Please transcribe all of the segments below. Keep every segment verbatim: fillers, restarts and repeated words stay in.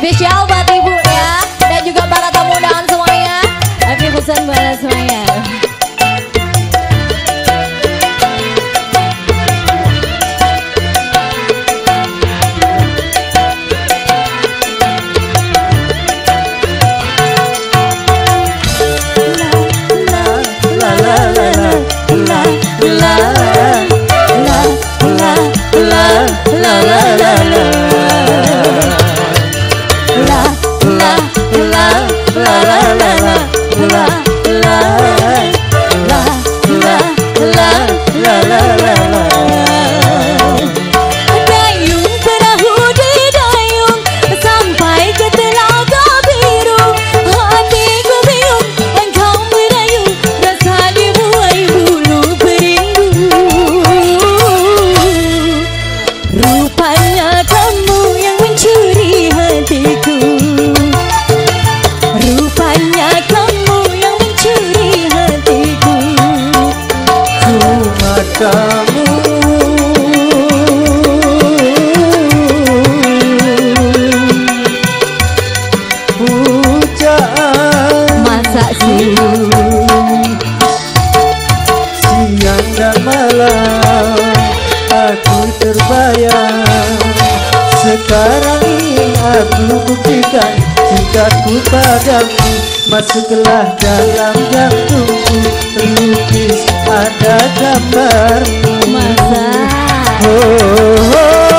spesial buat ibu ya, dan juga para tamu undangan semuanya. Happy Husain buat semuanya. Sekarang ini aku buktikan cintaku padamu, masuklah dalam jantungku, terlukis ada gambarmu. Masa oh, oh.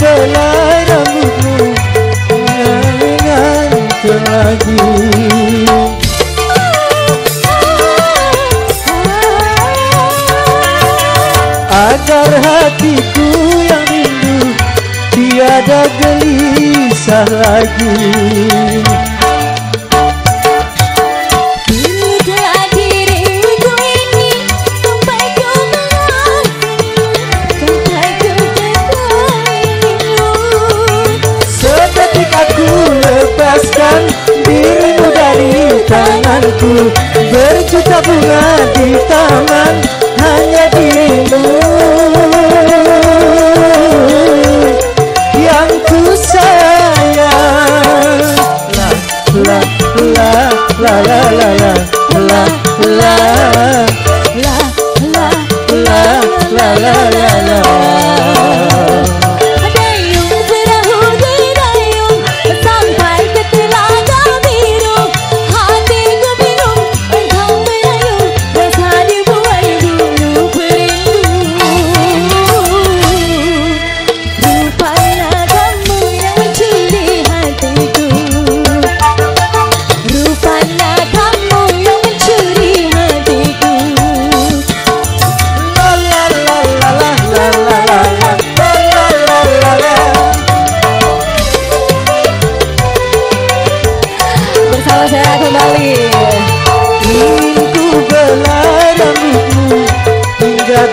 Belai rambutmu mengangankan lagi. Agar hatiku yang rindu tiada gelisah lagi. Dirimu dari tanganku, berjuta bunga di taman, hanya dirimu yang ku sayang. La la la la la la la la la la la la la la la.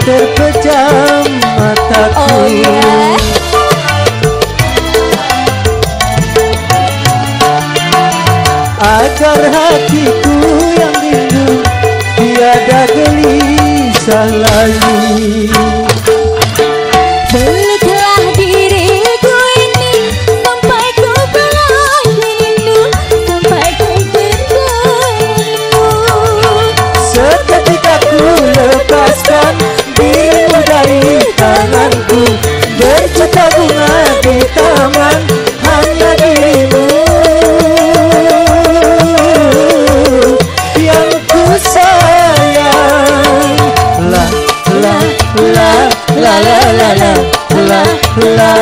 Terpejam mataku, oh, yeah. Agar hatiku yang rindu tiada gelisah lagi. Peluklah diriku ini sampai ku belai rindu, sampai ku bertemu. Seketika ku lepaskan dirimu dari tanganku, berjuta bunga di taman, hanya dirimu yang ku sayang. La la là